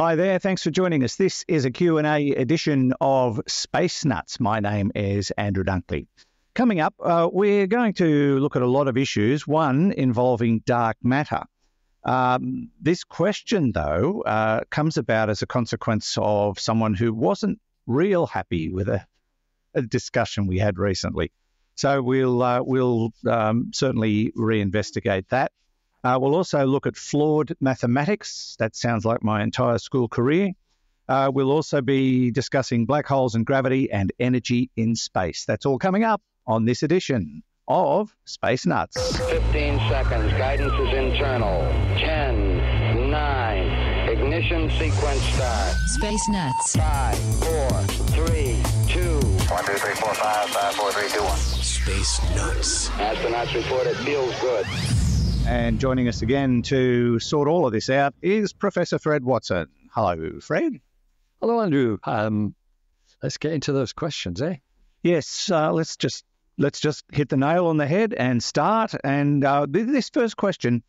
Hi there, thanks for joining us. This is a Q&A edition of Space Nuts. My name is Andrew Dunkley. Coming up, we're going to look at a lot of issues, one involving dark matter. This question, though, comes about as a consequence of someone who wasn't real happy with a discussion we had recently. So we'll certainly reinvestigate that. We'll also look at flawed mathematics. That sounds like my entire school career. We'll also be discussing black holes and gravity and energy in space. That's all coming up on this edition of Space Nuts. 15 seconds. Guidance is internal. 10, 9. Ignition sequence start. Space Nuts. 5, 4, 3, 2. 1, 2, 3, 4, 5, 5, 4, 3, 2, 1. Space Nuts. Astronauts report it feels good. And joining us again to sort all of this out is Professor Fred Watson. Hello, Fred. Hello, Andrew. Let's get into those questions, eh? Yes, let's just hit the nail on the head and start. And this first question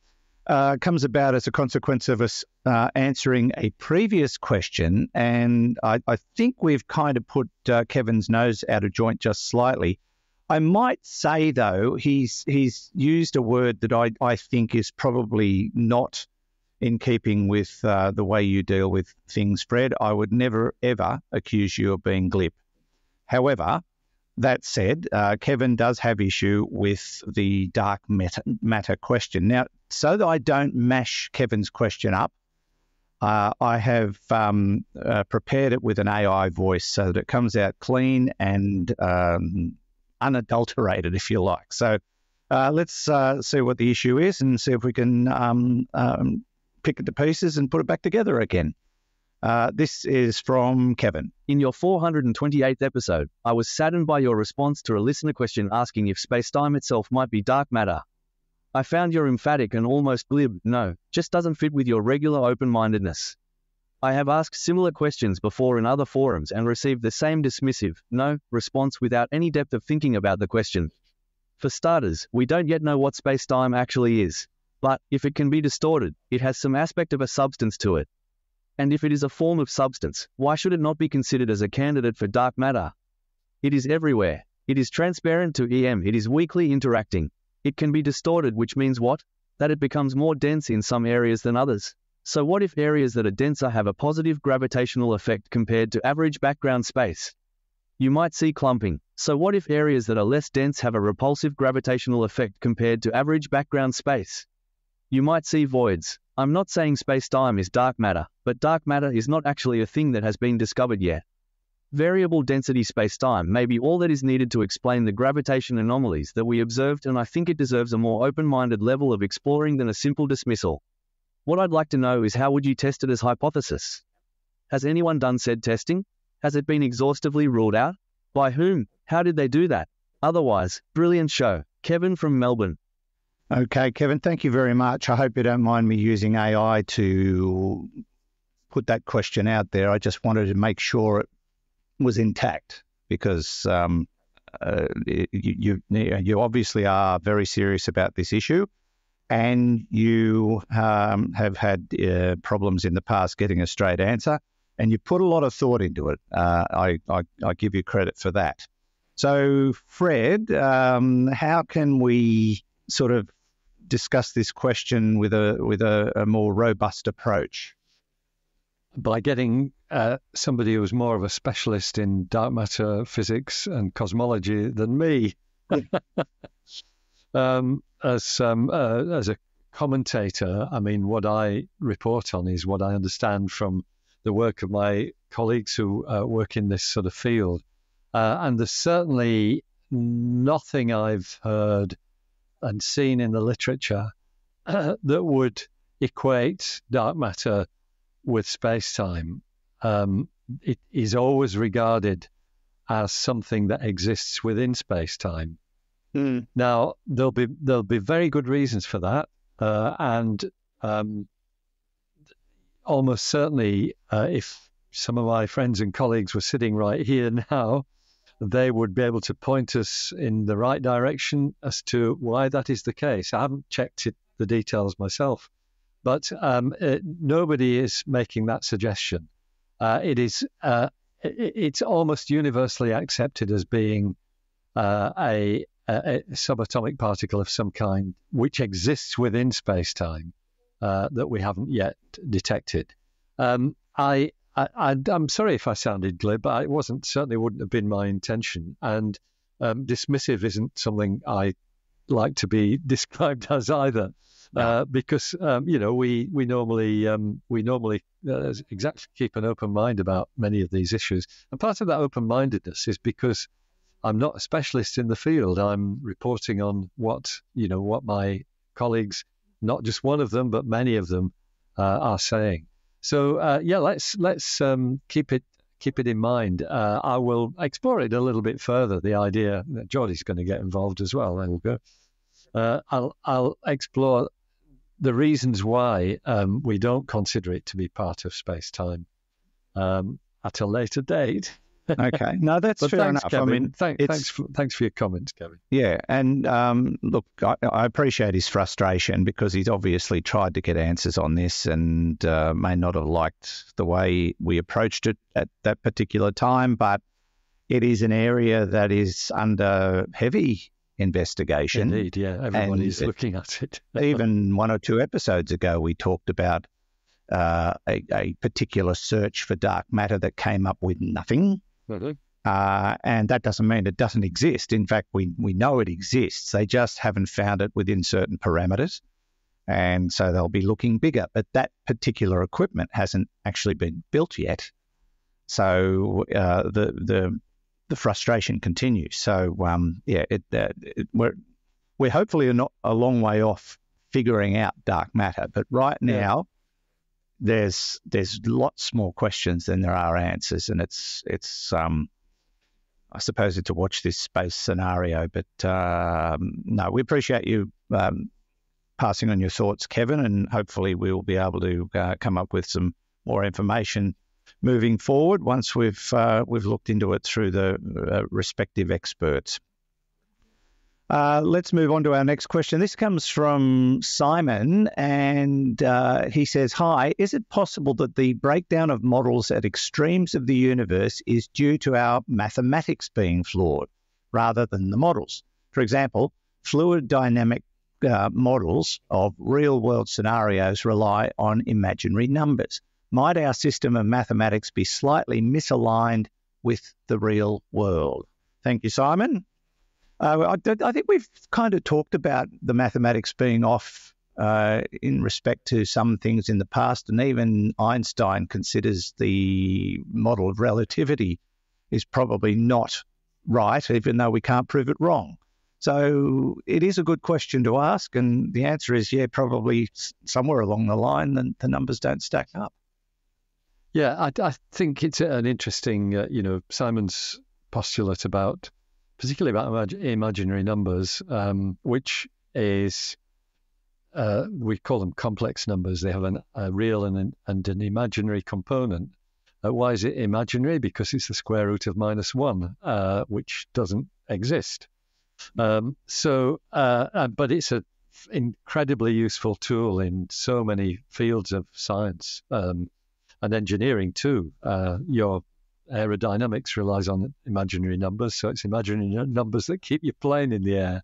comes about as a consequence of us answering a previous question. And I think we've kind of put Kevin's nose out of joint just slightly. I might say, though, he's used a word that I think is probably not in keeping with the way you deal with things, Fred. I would never, ever accuse you of being glib. However, that said, Kevin does have issue with the dark matter question. Now, so that I don't mash Kevin's question up, I have prepared it with an AI voice so that it comes out clean and unadulterated, if you like. So let's see what the issue is and see if we can pick it to pieces and put it back together again. This is from Kevin. In your 428th episode, I was saddened by your response to a listener question asking if space-time itself might be dark matter. I found your emphatic and almost glib, no, just doesn't fit with your regular open-mindedness. I have asked similar questions before in other forums and received the same dismissive, no, response without any depth of thinking about the question. For starters, we don't yet know what space-time actually is, but if it can be distorted, it has some aspect of a substance to it. And if it is a form of substance, why should it not be considered as a candidate for dark matter? It is everywhere. It is transparent to EM. It is weakly interacting. It can be distorted, which means what? That it becomes more dense in some areas than others. So what if areas that are denser have a positive gravitational effect compared to average background space? You might see clumping. So what if areas that are less dense have a repulsive gravitational effect compared to average background space? You might see voids. I'm not saying space-time is dark matter, but dark matter is not actually a thing that has been discovered yet. Variable density space-time may be all that is needed to explain the gravitation anomalies that we observed, and I think it deserves a more open-minded level of exploring than a simple dismissal. What I'd like to know is how would you test it as hypothesis? Has anyone done said testing? Has it been exhaustively ruled out? By whom? How did they do that? Otherwise, brilliant show. Kevin from Melbourne. Okay, Kevin, thank you very much. I hope you don't mind me using AI to put that question out there. I just wanted to make sure it was intact because you obviously are very serious about this issue. And you have had problems in the past getting a straight answer, and you put a lot of thought into it. I give you credit for that. So, Fred, how can we sort of discuss this question with a more robust approach? By getting somebody who's more of a specialist in dark matter physics and cosmology than me. As a commentator, I mean, what I report on is what I understand from the work of my colleagues who work in this sort of field. And there's certainly nothing I've heard and seen in the literature that would equate dark matter with space-time. It is always regarded as something that exists within space-time. Mm. Now, there'll be very good reasons for that, and almost certainly, if some of my friends and colleagues were sitting right here now, they would be able to point us in the right direction as to why that is the case. I haven't checked the details myself, But nobody is making that suggestion. It's almost universally accepted as being a subatomic particle of some kind, which exists within space-time that we haven't yet detected. I'm sorry if I sounded glib, but it wasn't, certainly wouldn't have been my intention. And dismissive isn't something I like to be described as either, because you know, we normally exactly keep an open mind about many of these issues. And part of that open-mindedness is because I'm not a specialist in the field. I'm reporting on what, you know, what my colleagues, not just one of them, but many of them, are saying. So yeah, let's keep it in mind. I will explore it a little bit further. The idea that Jordy's going to get involved as well. There we go. I'll explore the reasons why we don't consider it to be part of space-time at a later date. Okay, no, that's fair enough. Kevin, I mean, thanks for your comments, Kevin. Yeah, and look, I appreciate his frustration because he's obviously tried to get answers on this and may not have liked the way we approached it at that particular time, but it is an area that is under heavy investigation. Indeed, yeah, everyone is looking at it. Even one or two episodes ago, we talked about a particular search for dark matter that came up with nothing. And that doesn't mean it doesn't exist. In fact, we know it exists. They just haven't found it within certain parameters. And so they'll be looking bigger. But that particular equipment hasn't actually been built yet. So the frustration continues. So, yeah, we're hopefully not a long way off figuring out dark matter. But right now, there's lots more questions than there are answers, and it's I suppose it's a watch this space scenario. But no, we appreciate you passing on your thoughts, Kevin, and hopefully we will be able to come up with some more information moving forward once we've looked into it through the respective experts. Let's move on to our next question. This comes from Simon, and he says, hi, is it possible that the breakdown of models at extremes of the universe is due to our mathematics being flawed rather than the models? For example, fluid dynamic models of real-world scenarios rely on imaginary numbers. Might our system of mathematics be slightly misaligned with the real world? Thank you, Simon. I think we've kind of talked about the mathematics being off in respect to some things in the past, and even Einstein considers the model of relativity is probably not right, even though we can't prove it wrong. So it is a good question to ask, and the answer is, yeah, probably somewhere along the line the numbers don't stack up. Yeah, I think it's an interesting, you know, Simon's postulate about, particularly about imaginary numbers, which is, we call them complex numbers. They have a real and an imaginary component. Why is it imaginary? Because it's the square root of -1, which doesn't exist. But it's an incredibly useful tool in so many fields of science and engineering too. Your aerodynamics relies on imaginary numbers, so it's imaginary numbers that keep your plane in the air.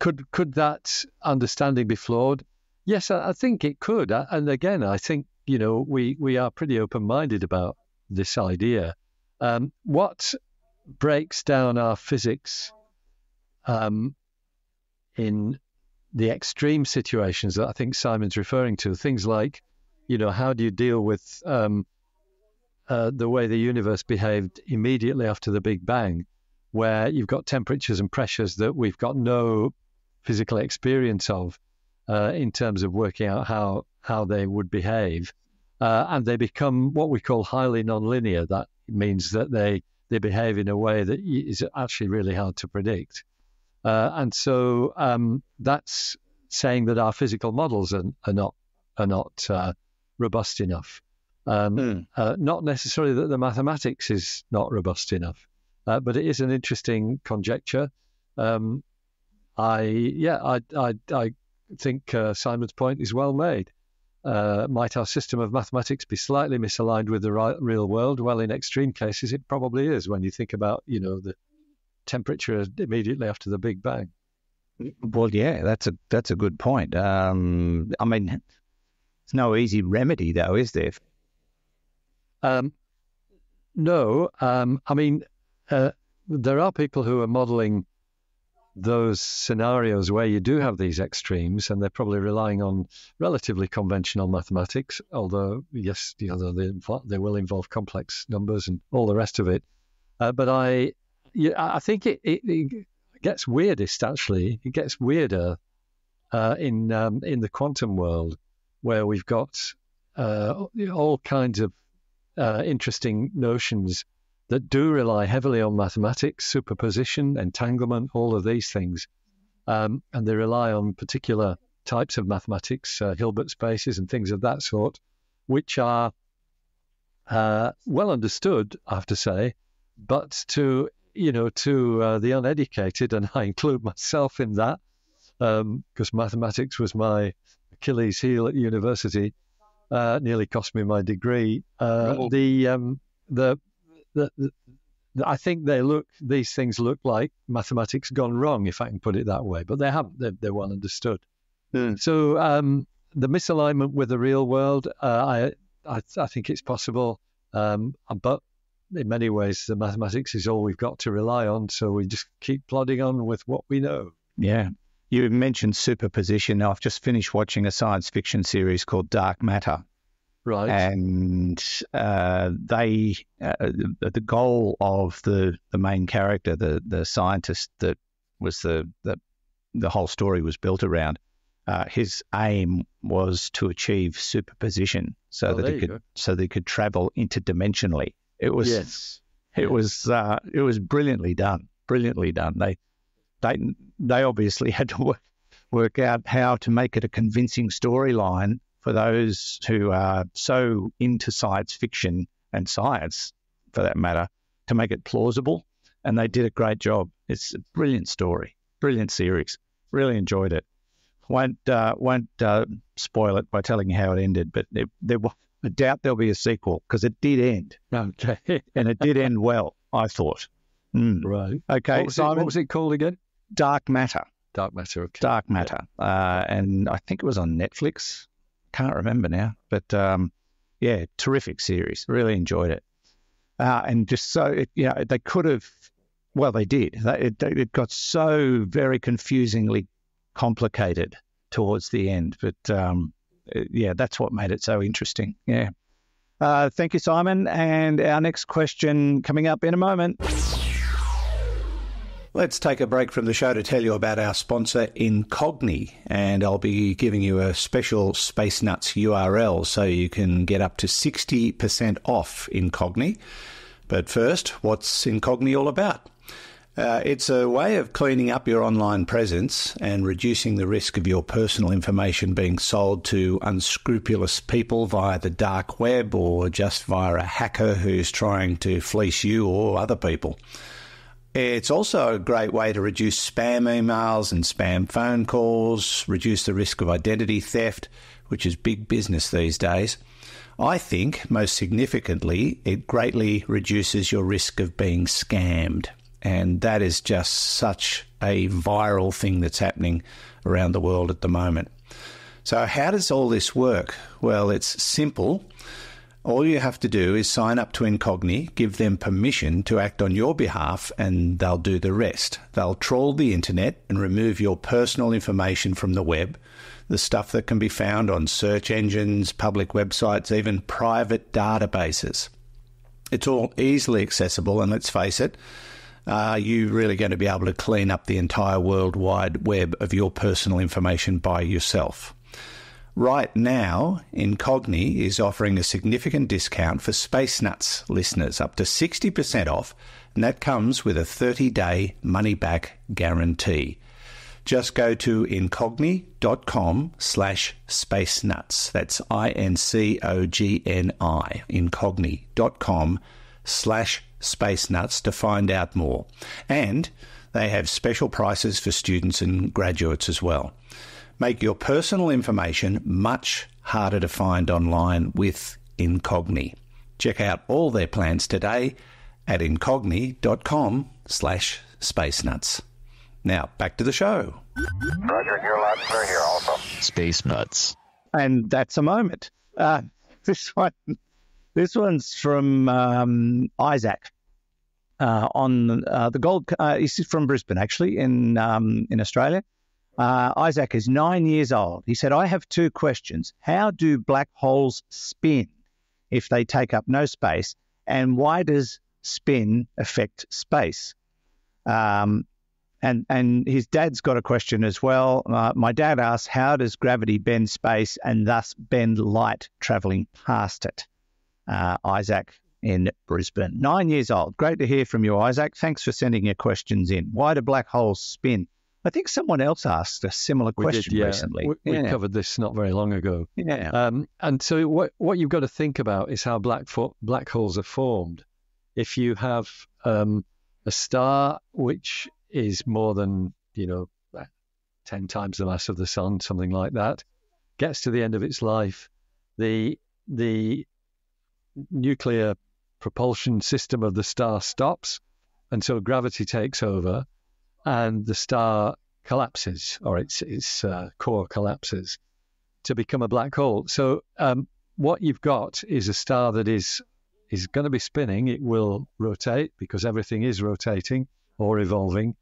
Could that understanding be flawed? Yes, I think it could. And again, I think, you know, we are pretty open-minded about this idea. What breaks down our physics in the extreme situations that I think Simon's referring to, things like, you know, how do you deal with the way the universe behaved immediately after the Big Bang, where you've got temperatures and pressures that we've got no physical experience of in terms of working out how they would behave. And they become what we call highly nonlinear. That means that they behave in a way that is actually really hard to predict. And so that's saying that our physical models are not robust enough. Not necessarily that the mathematics is not robust enough, but it is an interesting conjecture. I think Simon's point is well made. Might our system of mathematics be slightly misaligned with the real world? Well, in extreme cases, it probably is when you think about, you know, the temperature immediately after the Big Bang. Well, yeah, that's a good point. I mean, there's no easy remedy, though, is there? No. I mean, there are people who are modeling those scenarios where you do have these extremes, and they're probably relying on relatively conventional mathematics, although, yes, you know, they will involve complex numbers and all the rest of it. But I think it gets weirdest, actually. It gets weirder in the quantum world, where we've got all kinds of interesting notions that do rely heavily on mathematics, superposition, entanglement, all of these things. And they rely on particular types of mathematics, Hilbert spaces and things of that sort, which are well understood, I have to say, but to the uneducated, and I include myself in that, because mathematics was my Achilles heel at university, nearly cost me my degree. I think these things look like mathematics gone wrong, if I can put it that way, but they haven't. They're well understood. Mm. So the misalignment with the real world, I think it's possible, but in many ways the mathematics is all we've got to rely on, so we just keep plodding on with what we know. Yeah. You mentioned superposition. I've just finished watching a science fiction series called Dark Matter. Right. And the goal of the main character, the scientist that was the whole story was built around, his aim was to achieve superposition so they could travel interdimensionally. It was it was brilliantly done. Brilliantly done. They obviously had to work out how to make it a convincing storyline for those who are so into science fiction and science, for that matter, to make it plausible. And they did a great job. It's a brilliant story, brilliant series. Really enjoyed it. Won't spoil it by telling you how it ended, but I doubt there'll be a sequel, because it did end. Okay. And it did end well, I thought. Mm. Right. Okay. What was it called again? Dark Matter. Dark Matter. Okay. Dark Matter. Yeah. And I think it was on Netflix. Can't remember now, but yeah, terrific series. Really enjoyed it. And just so, they could have, well, they did. It got so very confusingly complicated towards the end, but yeah, that's what made it so interesting. Yeah. Thank you, Simon. And our next question coming up in a moment. Let's take a break from the show to tell you about our sponsor, Incogni, and I'll be giving you a special Space Nuts URL so you can get up to 60% off Incogni. But first, what's Incogni all about? It's a way of cleaning up your online presence and reducing the risk of your personal information being sold to unscrupulous people via the dark web, or just via a hacker who's trying to fleece you or other people. It's also a great way to reduce spam emails and spam phone calls, reduce the risk of identity theft, which is big business these days. I think, most significantly, it greatly reduces your risk of being scammed. And that is just such a viral thing that's happening around the world at the moment. So how does all this work? Well, it's simple. All you have to do is sign up to Incogni, give them permission to act on your behalf, and they'll do the rest. They'll trawl the internet and remove your personal information from the web, the stuff that can be found on search engines, public websites, even private databases. It's all easily accessible, and let's face it, are you really going to be able to clean up the entire World Wide Web of your personal information by yourself? Right now, Incogni is offering a significant discount for Space Nuts listeners, up to 60% off, and that comes with a 30-day money-back guarantee. Just go to incogni.com/spacenuts. That's INCOGNI, incogni.com/spacenuts to find out more. And they have special prices for students and graduates as well. make your personal information much harder to find online with Incogni. Check out all their plans today at incogni.com/spacenuts. Now, back to the show. Roger, and your labs are here also. Space Nuts. And that's a moment. This one's from Isaac on the Gold. He's from Brisbane, actually, in Australia. Isaac is 9 years old. He said, I have two questions. How do black holes spin if they take up no space? And why does spin affect space? And his dad's got a question as well. My dad asks, how does gravity bend space and thus bend light traveling past it? Isaac in Brisbane, 9 years old. Great to hear from you, Isaac. Thanks for sending your questions in. Why do black holes spin? I think someone else asked a similar question recently. We covered this not very long ago. Yeah. And so what you've got to think about is how black holes are formed. If you have a star which is more than, 10 times the mass of the sun, something like that, gets to the end of its life, the nuclear propulsion system of the star stops, and so gravity takes over, and the star collapses, or its core collapses, to become a black hole. So what you've got is a star that is going to be spinning. It will rotate because everything is rotating or evolving.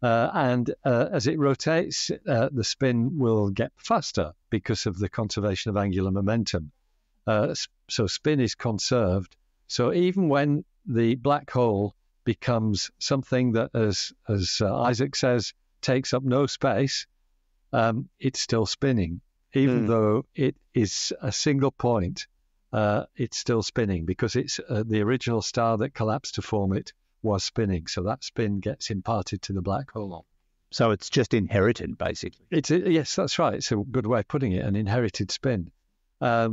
And as it rotates, the spin will get faster because of the conservation of angular momentum. So spin is conserved. So even when the black hole becomes something that, as Isaac says, takes up no space, it's still spinning. Even though it is a single point, it's still spinning because it's the original star that collapsed to form it was spinning. So that spin gets imparted to the black hole. So it's just inherited, basically. Yes, that's right. It's a good way of putting it, an inherited spin. I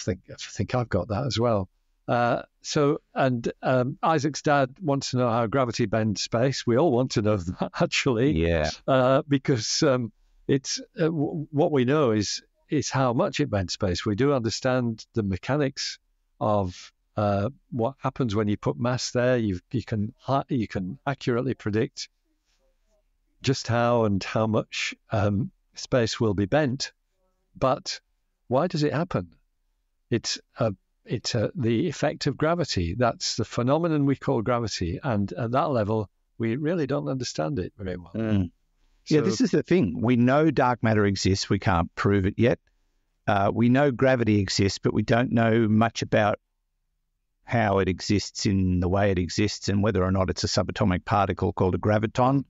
think I've got that as well. Isaac's dad wants to know how gravity bends space. We all want to know that, actually. Yeah. Because what we know is how much it bends space. We do understand the mechanics of what happens when you put mass there. You can accurately predict just how and how much space will be bent. But why does it happen? It's the effect of gravity. That's the phenomenon we call gravity. And at that level, we really don't understand it very well. Mm. So, yeah, this is the thing. We know dark matter exists. We can't prove it yet. We know gravity exists, but we don't know much about how it exists in the way it exists and whether or not it's a subatomic particle called a graviton.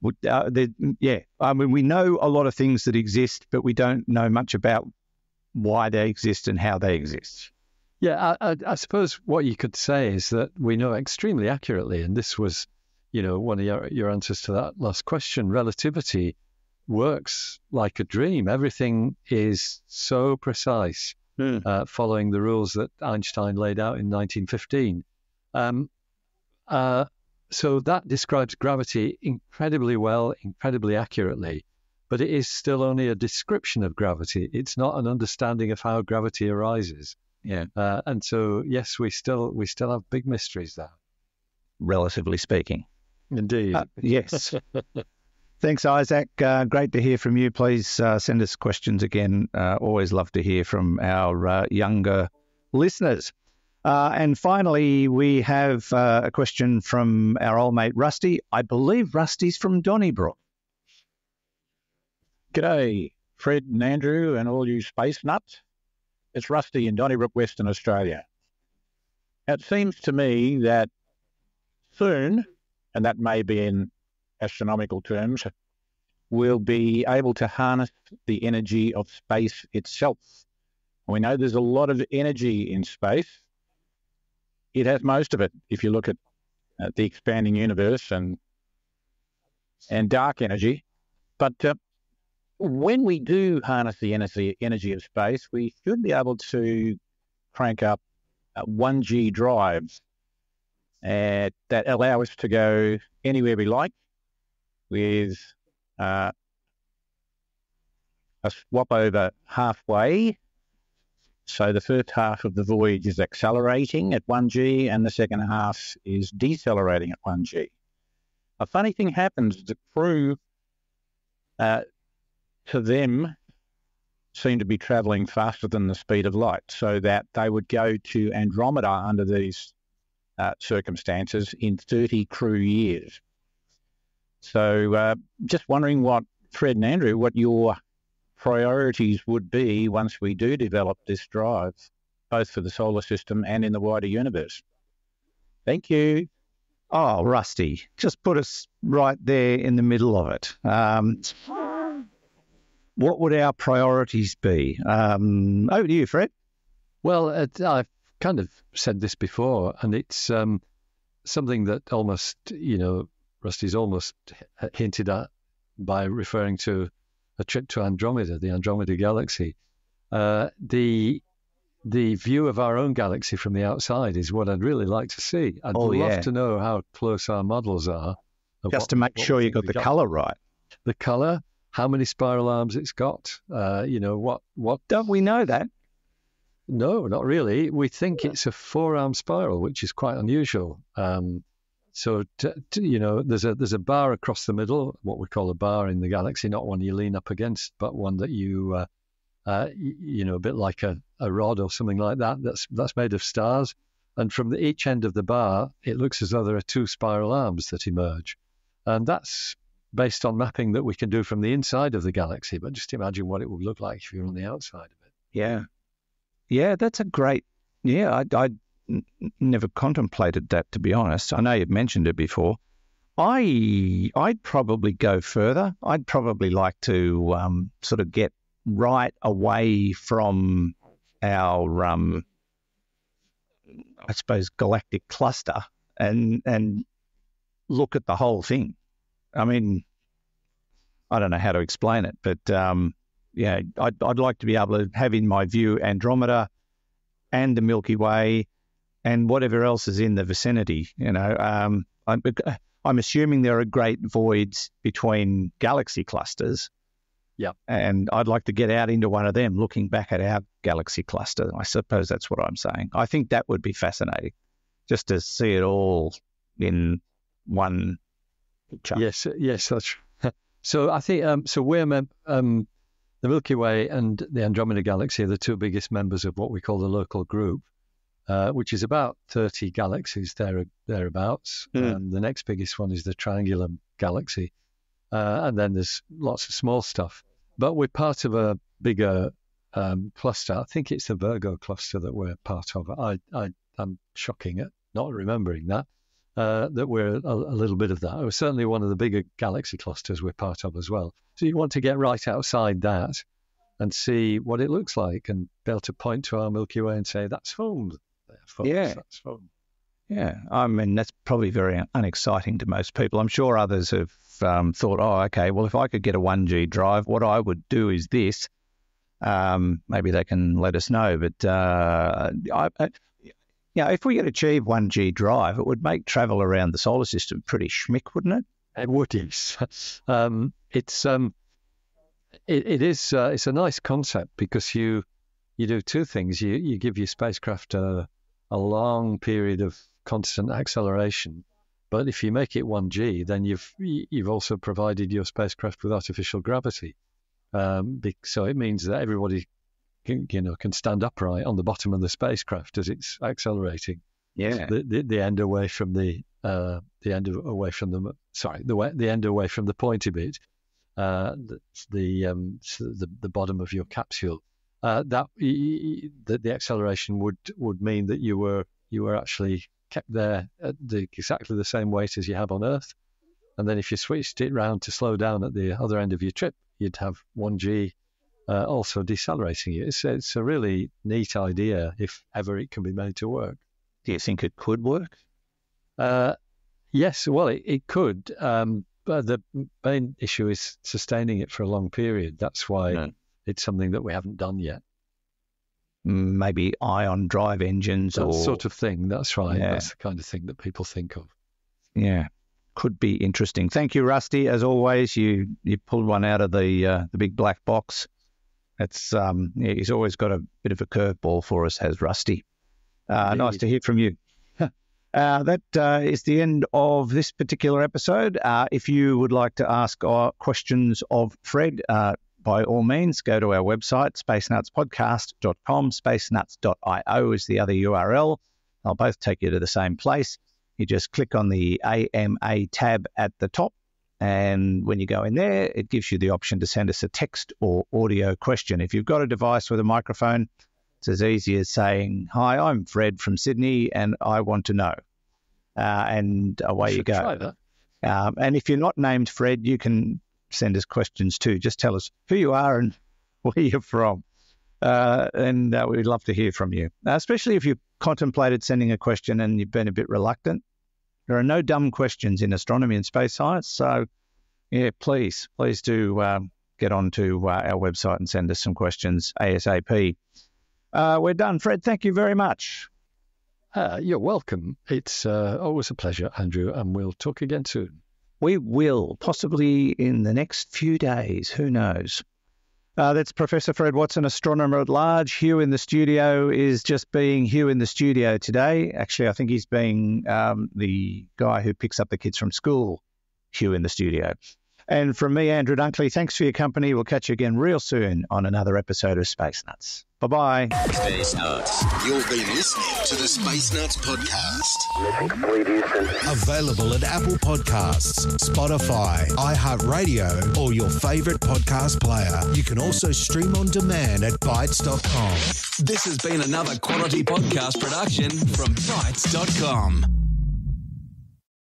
We know a lot of things that exist, but we don't know much about why they exist and how they exist. Yeah, I suppose what you could say is that we know extremely accurately, and this was, one of your answers to that last question, relativity works like a dream. Everything is so precise, following the rules that Einstein laid out in 1915. So that describes gravity incredibly well, incredibly accurately, but it is still only a description of gravity. It's not an understanding of how gravity arises. Yeah, and so yes, we still have big mysteries there, relatively speaking. Indeed, yes. Thanks, Isaac. Great to hear from you. Please send us questions again. Always love to hear from our younger listeners. And finally, we have a question from our old mate Rusty. I believe Rusty's from Donnybrook. G'day, Fred and Andrew, and all you space nuts. It's Rusty in Donnybrook, Western Australia. It seems to me that soon, and that may be in astronomical terms, we'll be able to harness the energy of space itself. We know there's a lot of energy in space. It has most of it if you look at the expanding universe and dark energy. But when we do harness the energy of space, we should be able to crank up 1G drives that allow us to go anywhere we like with a swap over halfway. So the first half of the voyage is accelerating at 1G and the second half is decelerating at 1G. A funny thing happens. The crew, to them, seem to be travelling faster than the speed of light, so that they would go to Andromeda under these circumstances in 30 crew years. So just wondering what, Fred and Andrew, what your priorities would be once we do develop this drive, both for the solar system and in the wider universe. Thank you. Oh, Rusty, just put us right there in the middle of it. What would our priorities be? Over to you, Fred. Well, I've kind of said this before, and it's something that almost, you know, Rusty's almost hinted at by referring to a trip to Andromeda, the Andromeda galaxy. The view of our own galaxy from the outside is what I'd really like to see. I'd love to know how close our models are. Just to make sure you got the colour right. The colour, how many spiral arms it's got, you know, what... Don't we know that? No, not really. We think it's a four-arm spiral, which is quite unusual. So, you know, there's a bar across the middle, what we call a bar in the galaxy, not one you lean up against, but one that you... you know, a bit like a rod or something like that. That's made of stars. And from each end of the bar, it looks as though there are two spiral arms that emerge. And that's based on mapping that we can do from the inside of the galaxy. But just imagine what it would look like if you're on the outside of it. Yeah. Yeah, that's a great... Yeah, I never contemplated that, to be honest. I know you've mentioned it before. I'd probably go further. I'd probably like to sort of get right away from our, I suppose, galactic cluster and look at the whole thing. I mean, I don't know how to explain it, but, yeah, I'd like to be able to have in my view Andromeda and the Milky Way and whatever else is in the vicinity, you know. I'm assuming there are great voids between galaxy clusters. Yeah, and I'd like to get out into one of them, looking back at our galaxy cluster. I suppose that's what I'm saying. I think that would be fascinating, just to see it all in one picture. Yes, yes, that's. So I think so. We're the Milky Way and the Andromeda Galaxy are the two biggest members of what we call the local group, which is about 30 galaxies thereabouts. Mm. The next biggest one is the Triangulum Galaxy. And then there's lots of small stuff. But we're part of a bigger cluster. I think it's the Virgo cluster that we're part of. I'm shocking at not remembering that, that we're a little bit of that. It was certainly one of the bigger galaxy clusters we're part of as well. So you want to get right outside that and see what it looks like and be able to point to our Milky Way and say, that's home. Yeah. That's home. Yeah, I mean, that's probably very unexciting to most people. I'm sure others have thought, oh, okay, well, if I could get a 1G drive, what I would do is this. Maybe they can let us know. But, you know, if we could achieve 1G drive, it would make travel around the solar system pretty schmick, wouldn't it? It would, yes. It's a nice concept because you do two things. You give your spacecraft a long period of constant acceleration, but if you make it 1G, then you've also provided your spacecraft with artificial gravity. So it means that everybody can stand upright on the bottom of the spacecraft as it's accelerating. Yeah, so the end away from the end away from the pointy bit, so the bottom of your capsule. The acceleration would mean that you were actually kept there at exactly the same weight as you have on Earth, and then if you switched it round to slow down at the other end of your trip, you'd have 1G also decelerating you. It's a really neat idea if ever it can be made to work. Do you think it could work? Yes, well, it could, but the main issue is sustaining it for a long period. That's why. No. It's something that we haven't done yet. Maybe ion drive engines or... That sort of thing, that's right. Yeah. That's the kind of thing that people think of. Yeah, could be interesting. Thank you, Rusty. As always, you pulled one out of the big black box. It's he's always got a bit of a curveball for us, has Rusty. Nice to hear from you. That is the end of this particular episode. If you would like to ask our questions of Fred, by all means, go to our website, spacenutspodcast.com. Spacenuts.io is the other URL. I'll both take you to the same place. You just click on the AMA tab at the top, and when you go in there, it gives you the option to send us a text or audio question. If you've got a device with a microphone, it's as easy as saying, "Hi, I'm Fred from Sydney, and I want to know." And away you go. Try that. And if you're not named Fred, you can send us questions too. Just tell us who you are and where you're from. And we'd love to hear from you, especially if you contemplated sending a question and you've been a bit reluctant. There are no dumb questions in astronomy and space science. So, yeah, please do get onto our website and send us some questions ASAP. We're done. Fred, thank you very much. You're welcome. It's always a pleasure, Andrew, and we'll talk again soon. We will, possibly in the next few days. Who knows? That's Professor Fred Watson, astronomer at large. Hugh in the studio is just being Hugh in the studio today. Actually, I think he's being the guy who picks up the kids from school, Hugh in the studio. And from me, Andrew Dunkley, thanks for your company. We'll catch you again real soon on another episode of Space Nuts. Bye-bye. Space Nuts. You've been listening to the Space Nuts podcast. Available at Apple Podcasts, Spotify, iHeartRadio, or your favorite podcast player. You can also stream on demand at Bytes.com. This has been another quality podcast production from Bytes.com.